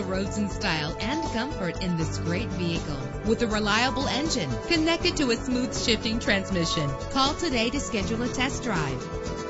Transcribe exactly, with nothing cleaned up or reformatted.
the roads in style and comfort in this great vehicle. With a reliable engine connected to a smooth shifting transmission. Call today to schedule a test drive.